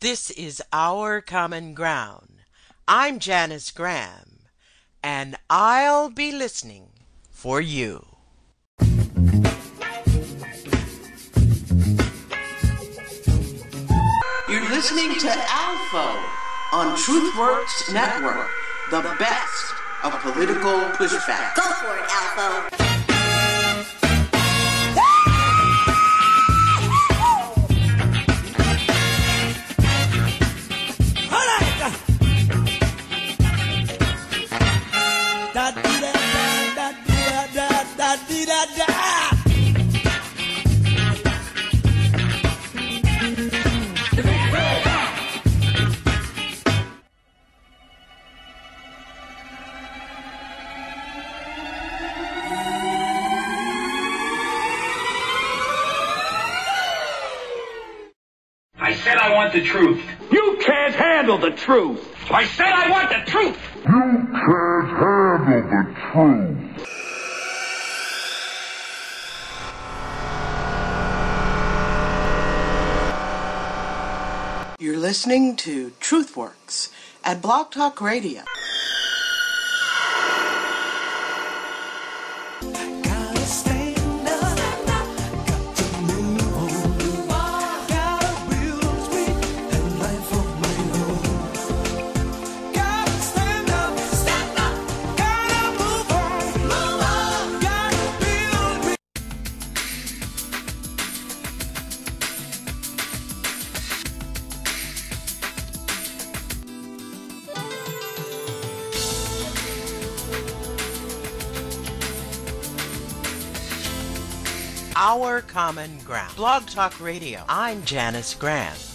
This is Our Common Ground. I'm Janice Graham, and I'll be listening for you. You're listening to Alpha on TruthWorks Network, the best of political pushback. Go for it, Alpha. The truth. You can't handle the truth. I said I want the truth. You can't handle the truth. You're listening to TruthWorks at Block Talk Radio. Our Common Ground. Blog Talk Radio. I'm Janice Graham.